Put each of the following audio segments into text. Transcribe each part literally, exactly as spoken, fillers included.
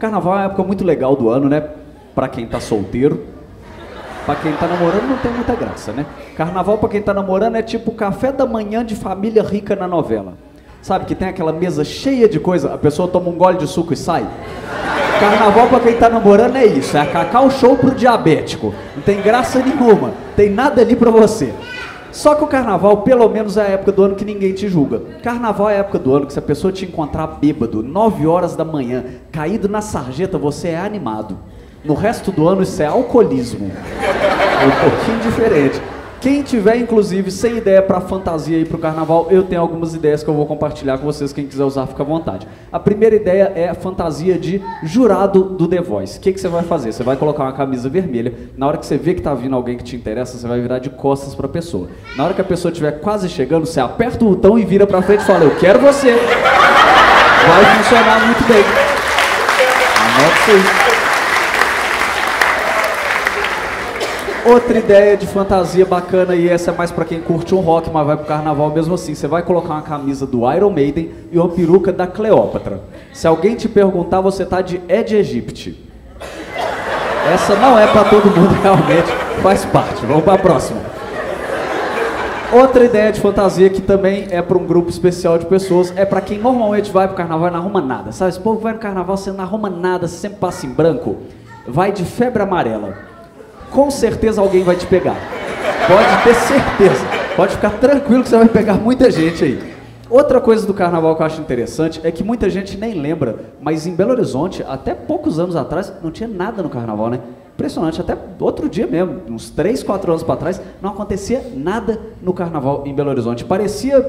Carnaval é uma época muito legal do ano, né? Pra quem tá solteiro. Pra quem tá namorando não tem muita graça, né? Carnaval pra quem tá namorando é tipo café da manhã de família rica na novela. Sabe que tem aquela mesa cheia de coisa, a pessoa toma um gole de suco e sai? Carnaval pra quem tá namorando é isso, é a Cacau Show pro diabético. Não tem graça nenhuma, tem nada ali pra você. Só que o carnaval, pelo menos, é a época do ano que ninguém te julga. Carnaval é a época do ano que se a pessoa te encontrar bêbado, nove horas da manhã, caído na sarjeta, você é animado. No resto do ano isso é alcoolismo. É um pouquinho diferente. Quem tiver, inclusive, sem ideia pra fantasia e pro carnaval, eu tenho algumas ideias que eu vou compartilhar com vocês. Quem quiser usar, fica à vontade. A primeira ideia é a fantasia de jurado do The Voice. O que que você vai fazer? Você vai colocar uma camisa vermelha. Na hora que você vê que tá vindo alguém que te interessa, você vai virar de costas pra pessoa. Na hora que a pessoa estiver quase chegando, você aperta o botão e vira pra frente e fala, eu quero você. Vai funcionar muito bem. Anota isso aí. Outra ideia de fantasia bacana, e essa é mais pra quem curte um rock, mas vai pro carnaval mesmo assim. Você vai colocar uma camisa do Iron Maiden e uma peruca da Cleópatra. Se alguém te perguntar, você tá de Ed Egipte. Essa não é pra todo mundo, realmente faz parte. Vamos pra próxima. Outra ideia de fantasia que também é pra um grupo especial de pessoas, é pra quem normalmente vai pro carnaval e não arruma nada. Sabe, esse povo vai no carnaval, você não arruma nada, você sempre passa em branco. Vai de febre amarela. Com certeza alguém vai te pegar. Pode ter certeza. Pode ficar tranquilo que você vai pegar muita gente aí. Outra coisa do carnaval que eu acho interessante é que muita gente nem lembra, mas em Belo Horizonte, até poucos anos atrás, não tinha nada no carnaval, né? Impressionante. Até outro dia mesmo, uns três, quatro anos para trás, não acontecia nada no carnaval em Belo Horizonte. Parecia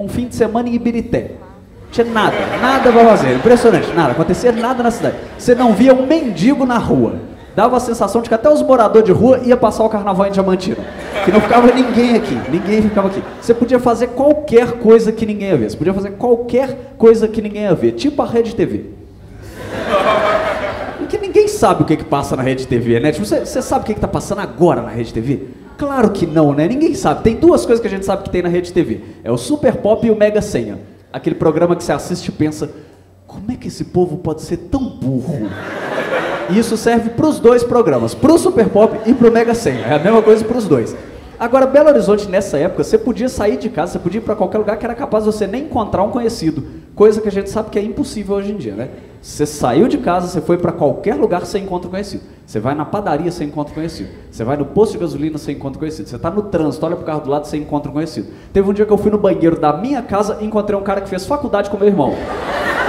um fim de semana em Ibirité. Não tinha nada, nada pra fazer. Impressionante, nada. Acontecia nada na cidade. Você não via um mendigo na rua. Dava a sensação de que até os moradores de rua iam passar o carnaval em Diamantina. Que não ficava ninguém aqui, ninguém ficava aqui. Você podia fazer qualquer coisa que ninguém ia ver. Você podia fazer qualquer coisa que ninguém ia ver. Tipo a Rede T V. Porque ninguém sabe o que que passa na Rede T V, né? Tipo, você, você sabe o que que tá passando agora na Rede T V? Claro que não, né? Ninguém sabe. Tem duas coisas que a gente sabe que tem na Rede T V. É o Super Pop e o Mega Senha. Aquele programa que você assiste e pensa, como é que esse povo pode ser tão burro? E isso serve para os dois programas, para o Super Pop e para o Mega Senha. É a mesma coisa para os dois. Agora, Belo Horizonte, nessa época, você podia sair de casa, você podia ir para qualquer lugar que era capaz de você nem encontrar um conhecido. Coisa que a gente sabe que é impossível hoje em dia, né? Você saiu de casa, você foi para qualquer lugar, você encontra um conhecido. Você vai na padaria, você encontra um conhecido. Você vai no posto de gasolina, você encontra um conhecido. Você está no trânsito, olha para o carro do lado, você encontra um conhecido. Teve um dia que eu fui no banheiro da minha casa e encontrei um cara que fez faculdade com meu irmão.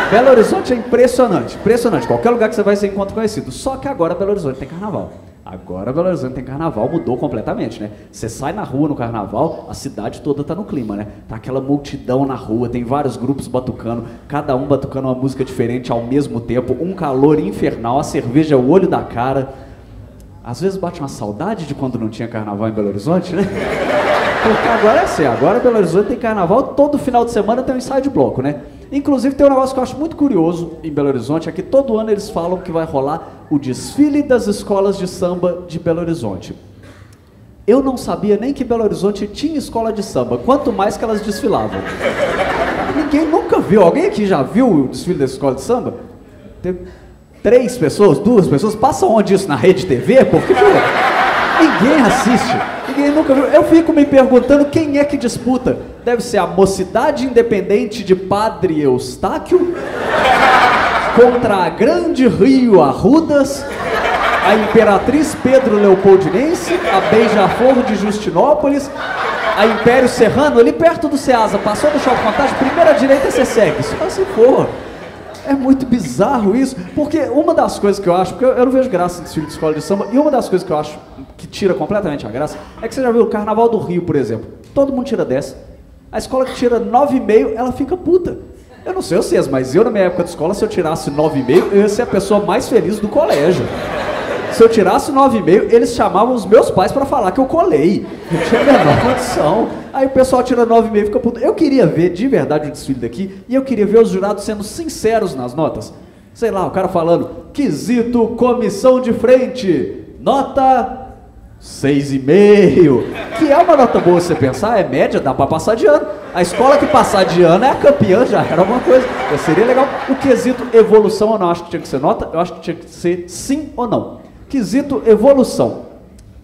Belo Horizonte é impressionante, impressionante. Qualquer lugar que você vai, você encontra conhecido. Só que agora Belo Horizonte tem carnaval. Agora Belo Horizonte tem carnaval, mudou completamente, né? Você sai na rua no carnaval, a cidade toda tá no clima, né? Tá aquela multidão na rua, tem vários grupos batucando, cada um batucando uma música diferente ao mesmo tempo, um calor infernal, a cerveja é o olho da cara. Às vezes bate uma saudade de quando não tinha carnaval em Belo Horizonte, né? Porque agora é assim, agora Belo Horizonte tem carnaval, todo final de semana tem um ensaio de bloco, né? Inclusive tem um negócio que eu acho muito curioso em Belo Horizonte, é que todo ano eles falam que vai rolar o desfile das escolas de samba de Belo Horizonte. Eu não sabia nem que Belo Horizonte tinha escola de samba, quanto mais que elas desfilavam. Ninguém nunca viu, alguém aqui já viu o desfile das escolas de samba? Tem três pessoas, duas pessoas, passa onde isso? Na Rede T V? Porque ninguém assiste. Ninguém nunca viu. Eu fico me perguntando quem é que disputa. Deve ser a Mocidade Independente de Padre Eustáquio contra a Grande Rio Arrudas, a Imperatriz Pedro Leopoldinense, a Beija-Forro de Justinópolis, a Império Serrano, ali perto do Ceasa, passou do Shopping Fantasy, primeira direita você segue. Só se for. É muito bizarro isso, porque uma das coisas que eu acho, porque eu não vejo graça em desfile de escola de samba, e uma das coisas que eu acho que tira completamente a graça, é que você já viu o Carnaval do Rio, por exemplo, todo mundo tira dez, a escola que tira nove vírgula cinco, ela fica puta. Eu não sei vocês, mas eu na minha época de escola, se eu tirasse nove vírgula cinco, eu ia ser a pessoa mais feliz do colégio. Se eu tirasse nove vírgula cinco, eles chamavam os meus pais pra falar que eu colei. Não tinha a menor condição. Aí o pessoal tira nove vírgula cinco e fica puto. Eu queria ver de verdade o desfile daqui e eu queria ver os jurados sendo sinceros nas notas. Sei lá, o cara falando, quesito, comissão de frente, nota seis vírgula cinco, que é uma nota boa se você pensar, é média, dá pra passar de ano. A escola que passar de ano é a campeã, já era alguma coisa, então seria legal. O quesito evolução eu não acho que tinha que ser nota, eu acho que tinha que ser sim ou não. Quesito evolução.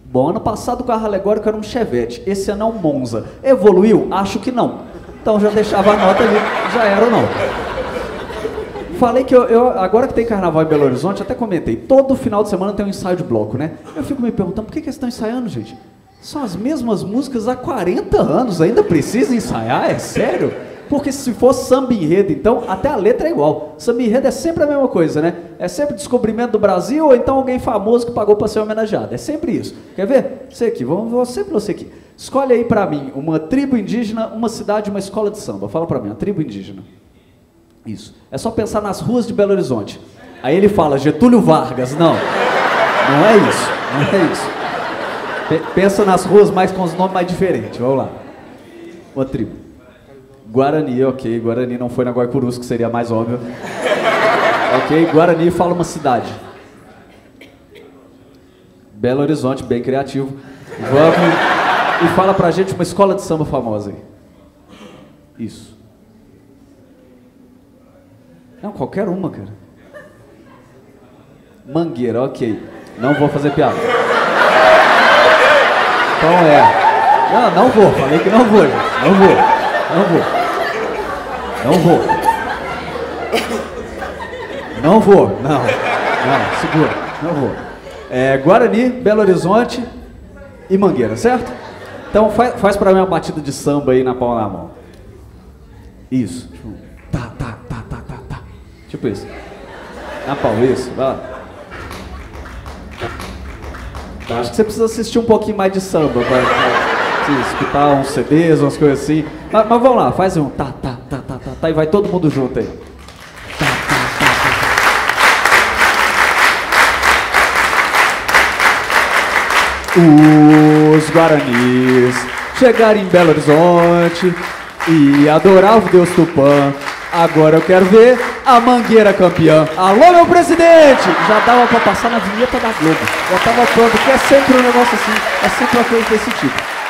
Bom, ano passado o carro alegórico era um Chevette, esse ano é um Monza. Evoluiu? Acho que não. Então já deixava a nota ali, já era ou não. Falei que eu, eu, agora que tem carnaval em Belo Horizonte, até comentei, todo final de semana tem um ensaio de bloco, né? Eu fico me perguntando, por que que eles estão ensaiando, gente? São as mesmas músicas há quarenta anos, ainda precisa ensaiar? É sério? Porque se for samba enredo, então, até a letra é igual. Samba enredo é sempre a mesma coisa, né? É sempre descobrimento do Brasil ou então alguém famoso que pagou para ser homenageado. É sempre isso. Quer ver? Você aqui, vamos, vou sempre você aqui. Escolhe aí para mim uma tribo indígena, uma cidade, uma escola de samba. Fala para mim, uma tribo indígena. Isso. É só pensar nas ruas de Belo Horizonte. Aí ele fala, Getúlio Vargas. Não. Não é isso. Não é isso. P pensa nas ruas mais com os nomes mais diferentes. Vamos lá. Uma tribo. Guarani, ok. Guarani não foi na Guaicurus, que seria mais óbvio. Ok. Guarani fala uma cidade. Belo Horizonte, bem criativo. Vamos. E fala pra gente uma escola de samba famosa aí. Isso. Não, qualquer uma, cara. Mangueira, ok. Não vou fazer piada. Então é. Não, não vou. Falei que não vou. Não vou. Não vou. Não vou. Não vou. Não. Não, segura. Não vou. É, Guarani, Belo Horizonte e Mangueira, certo? Então faz, faz pra mim uma batida de samba aí na palma da mão. Isso. Tá, tá. Tipo isso. Na pau, isso. Vai lá. Tá. Acho que você precisa assistir um pouquinho mais de samba para escutar uns C Ds, umas coisas assim. Mas, mas vamos lá, faz um tá, tá, tá, tá, tá, tá, e vai todo mundo junto aí. Tá, tá, tá, tá, tá. Os guaranis chegaram em Belo Horizonte e adoravam o Deus Tupã. Agora eu quero ver a Mangueira campeã. Alô, meu presidente! Já dava pra passar na vinheta da Globo. Já tava pronto, porque é sempre um negócio assim, é sempre uma coisa desse tipo.